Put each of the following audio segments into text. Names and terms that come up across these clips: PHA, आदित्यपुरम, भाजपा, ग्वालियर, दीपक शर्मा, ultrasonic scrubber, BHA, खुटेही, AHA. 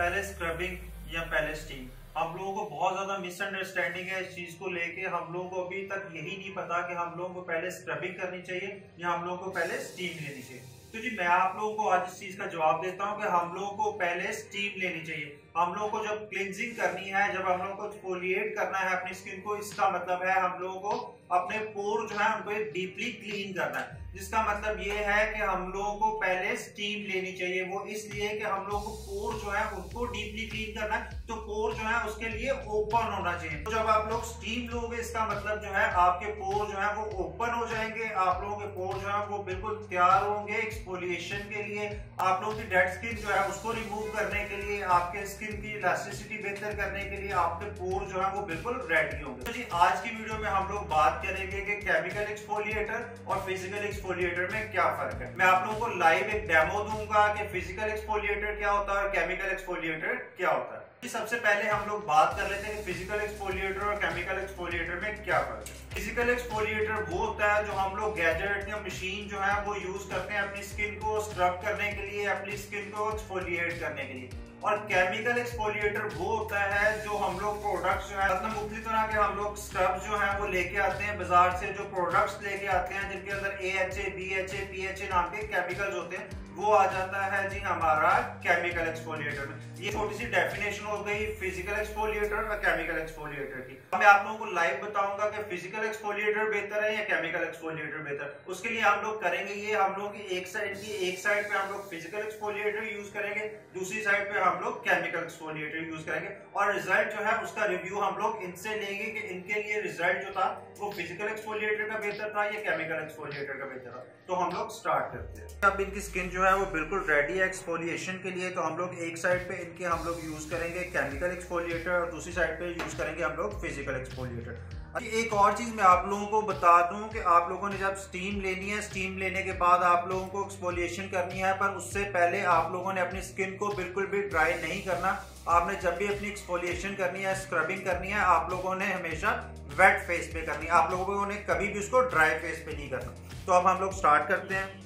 पहले स्क्रबिंग या पहले स्टीम। हम लोगों को बहुत ज्यादा मिसअंडरस्टैंडिंग है इस चीज को लेके। हम लोगों को अभी तक यही नहीं पता कि हम लोगों को पहले स्क्रबिंग करनी चाहिए या हम लोगों को पहले स्टीम लेनी चाहिए। तो जी मैं आप लोगों को आज इस चीज का जवाब देता हूं कि हम लोगों को पहले स्टीम लेनी चाहिए। हम लोगों को जब क्लिंजिंग करनी है, जब हम लोगों को एक्सफोलिएट करना है अपनी स्किन को, इसका मतलब है हम लोगों को अपने पोर जो है उनको डीपली क्लीन करना है, जिसका मतलब ये है कि हम लोगों को पहले स्टीम लेनी चाहिए। वो इसलिए कि हम लोगों को पोर जो है उनको डीपली क्लीन करना है, तो पोर जो है उसके लिए ओपन होना चाहिए। तो जब आप लोग स्टीम लोगे इसका मतलब जो है आपके पोर जो है वो ओपन हो जाएंगे, आप लोगों के पोर जो है वो बिल्कुल तैयार होंगे एक्सफोलिएशन के लिए, आप लोगों की डेड स्किन जो है उसको रिमूव करने के लिए, आपके स्किन की इलास्टिसिटी बेहतर करने के लिए आपके पोर जो है वो बिल्कुल रेडी होंगे। तो जी आज की वीडियो में हम लोग बात करेंगे कि केमिकल एक्सफोलिएटर और फिजिकल एक्सफोलिएटर में क्या फर्क है। मैं आप लोगों को लाइव एक डेमो दूंगा कि फिजिकल एक्सफोलिएटर क्या होता है और केमिकल एक्सफोलिएटर क्या होता है। सबसे पहले हम लोग बात कर लेते हैं कि फिजिकल एक्सफोलिएटर और केमिकल एक्सफोलिएटर में क्या फर्क है। फिजिकल एक्सफोलिएटर वो होता है जो हम लोग गैजेट या मशीन जो है वो यूज करते हैं अपनी स्किन को स्क्रब करने के लिए, अपनी स्किन को एक्सफोलिएट करने के लिए। और केमिकल एक्सफोलिएटर वो होता है जो हम लोग प्रोडक्ट्स जो है मतलब मुख्य तरह के हम लोग स्क्रब जो है वो लेके आते हैं बाजार से, जो प्रोडक्ट्स लेके आते हैं जिनके अंदर AHA, BHA, PHA नाम के केमिकल्स होते हैं, वो आ जाता है जी हमारा केमिकल एक्सफोलिएटर में। ये छोटी सी डेफिनेशन हो गई फिजिकल एक्सफोलिएटर और केमिकल एक्सफोलिएटर की। मैं आप लोगों को लाइव बताऊंगा कि फिजिकल एक्सफोलिएटर बेहतर है या केमिकल एक्सफोलिएटर बेहतर। उसके लिए हम लोग करेंगे ये, हम लोग एक साइड पे हम लोग फिजिकल एक्सफोलिएटर यूज करेंगे, दूसरी साइड पे हम लोग केमिकल एक्सफोलिएटर यूज करेंगे और रिजल्ट जो है उसका रिव्यू हम लोग इनसे लेंगे कि इनके लिए रिजल्ट जो था वो फिजिकल एक्सफोलिएटर का बेहतर था या केमिकल एक्सफोलिएटर का बेहतर था। तो हम लोग स्टार्ट करते हैं। अब इनकी स्किन जो है वो बिल्कुल रेडी है एक्सफोलिएशन के लिए, तो हम लोग एक साइड पे इनके हम लोग यूज करेंगे केमिकल एक्सफोलिएटर और दूसरी साइड पे यूज करेंगे हम लोग फिजिकल एक्सफोलिएटर। एक और चीज मैं आप लोगों को बता दूं कि आप लोगों ने जब स्टीम लेनी है, स्टीम लेने के बाद आप लोगों को एक्सफोलिएशन करनी है, पर उससे पहले आप लोगों ने अपनी स्किन को बिल्कुल भी ड्राई नहीं करना। आपने जब भी अपनी एक्सफोलिएशन करनी है, स्क्रबिंग करनी है, आप लोगों ने हमेशा वेट फेस पे करनी है, आप लोगों ने कभी भी उसको ड्राई फेस पे नहीं करना। तो अब हम लोग स्टार्ट करते हैं।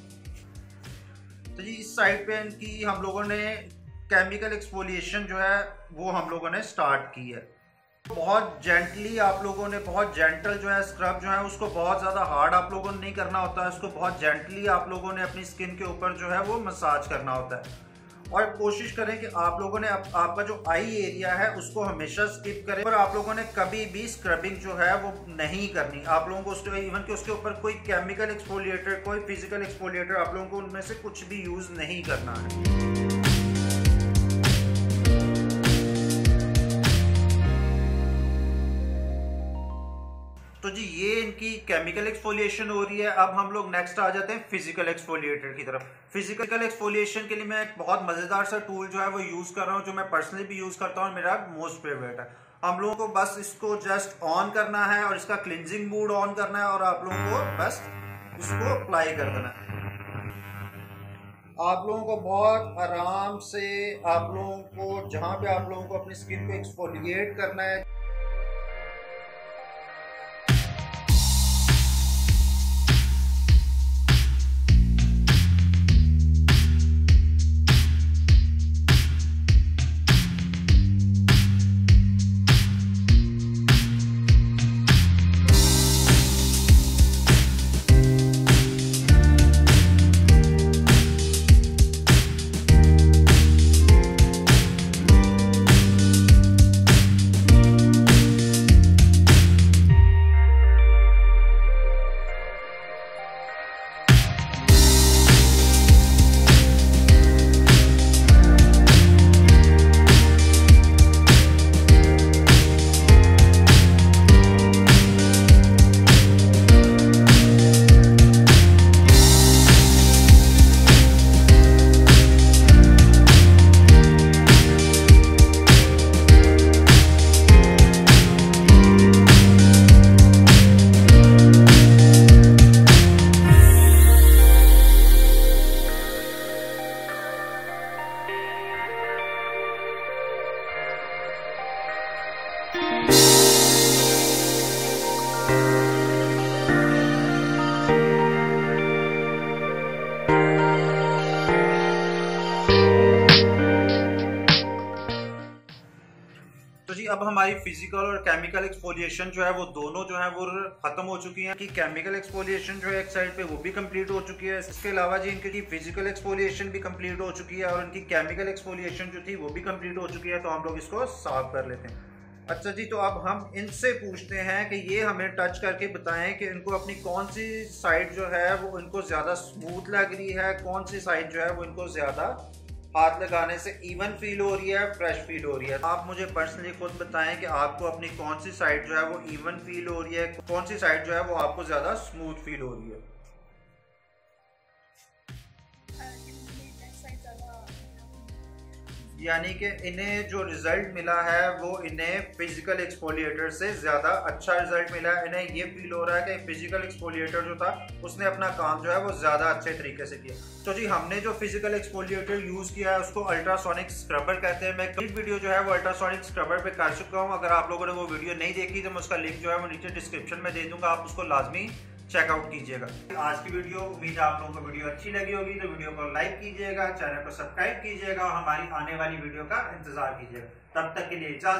तो जी इस साइड पे इनकी हम लोगों ने केमिकल एक्सफोलिएशन जो है वो हम लोगों ने स्टार्ट की है। बहुत जेंटली आप लोगों ने, बहुत जेंटल जो है स्क्रब जो है उसको बहुत ज़्यादा हार्ड आप लोगों ने नहीं करना होता है, उसको बहुत जेंटली आप लोगों ने अपनी स्किन के ऊपर जो है वो मसाज करना होता है। और कोशिश करें कि आप लोगों ने आपका जो आई एरिया है उसको हमेशा स्किप करें और आप लोगों ने कभी भी स्क्रबिंग जो है वो नहीं करनी। आप लोगों को इवन कि उसके ऊपर कोई केमिकल एक्सफोलिएटर, कोई फिजिकल एक्सफोलिएटर, आप लोगों को उनमें से कुछ भी यूज़ नहीं करना है। तो जी ये इनकी केमिकल एक्सफोलिएशन हो रही है। अब हम लोग नेक्स्ट आ जाते हैं फिजिकल एक्सफोलिएटर की तरफ। फिजिकल एक्सफोलिएशन के लिए मैं एक बहुत मज़ेदार सा टूल जो है वो यूज़ कर रहा हूँ, जो मैं पर्सनली भी यूज़ करता हूँ, मेरा मोस्ट फेवरेट है। हम लोगों को बस इसको जस्ट ऑन करना है और इसका क्लिनजिंग मोड ऑन करना है और आप लोगों को बस इसको अप्लाई कर देना है। आप लोगों को बहुत आराम से, आप लोगों को जहाँ पे आप लोगों को अपनी स्किन को एक्सफोलिएट करना है, तो जी अब हमारी फिजिकल और केमिकल एक्सफोलिएशन जो है वो दोनों जो है वो खत्म हो चुकी है कि केमिकल एक्सफोलिएशन जो है एक साइड पे वो भी कंप्लीट हो चुकी है। इसके अलावा जी इनकी फिजिकल एक्सफोलिएशन भी कंप्लीट हो चुकी है और इनकी केमिकल एक्सफोलिएशन जो थी वो भी कंप्लीट हो चुकी है। तो हम लोग इसको साफ कर लेते हैं। अच्छा जी, तो अब हम इनसे पूछते हैं कि ये हमें टच करके बताएं कि इनको अपनी कौन सी साइड जो है वो इनको ज़्यादा स्मूथ लग रही है, कौन सी साइड जो है वो इनको ज़्यादा हाथ लगाने से इवन फील हो रही है, फ्रेश फील हो रही है। आप मुझे पर्सनली खुद बताएं कि आपको अपनी कौन सी साइड जो है वो इवन फील हो रही है, कौन सी साइड जो है वो आपको ज़्यादा स्मूथ फील हो रही है। यानी कि इन्हें जो रिज़ल्ट मिला है वो इन्हें फिजिकल एक्सफोलिएटर से ज़्यादा अच्छा रिज़ल्ट मिला है। इन्हें ये फील हो रहा है कि फिजिकल एक्सफोलिएटर जो था उसने अपना काम जो है वो ज़्यादा अच्छे तरीके से किया। तो जी हमने जो फिजिकल एक्सफोलिएटर यूज़ किया है उसको अल्ट्रासोनिक स्क्रबर कहते हैं। मैं कंप्लीट वीडियो जो है वो अल्ट्रासोनिक स्क्रबर पर कर चुका हूँ। अगर आप लोगों ने वो वीडियो नहीं देखी तो मैं उसका लिंक जो है वो नीचे डिस्क्रिप्शन में दे दूँगा, आप उसको लाजमी चेकआउट कीजिएगा। आज की वीडियो, उम्मीद आप लोगों को वीडियो अच्छी लगी होगी। तो वीडियो को लाइक कीजिएगा, चैनल को सब्सक्राइब कीजिएगा और हमारी आने वाली वीडियो का इंतजार कीजिएगा। तब तक के लिए इजाजत।